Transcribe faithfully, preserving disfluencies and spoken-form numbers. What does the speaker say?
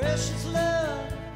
precious love.